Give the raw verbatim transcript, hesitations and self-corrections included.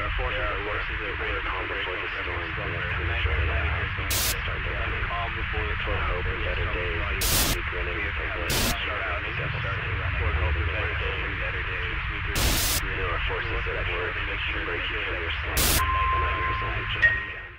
There are forces that work through the great conflict with the storm. To measure it out, start to be calm before the torn hope and better days. We grinning at the world. Start out and step start to run toward hope and better days. There are forces that work that break you from your sleep and let your soul be judged.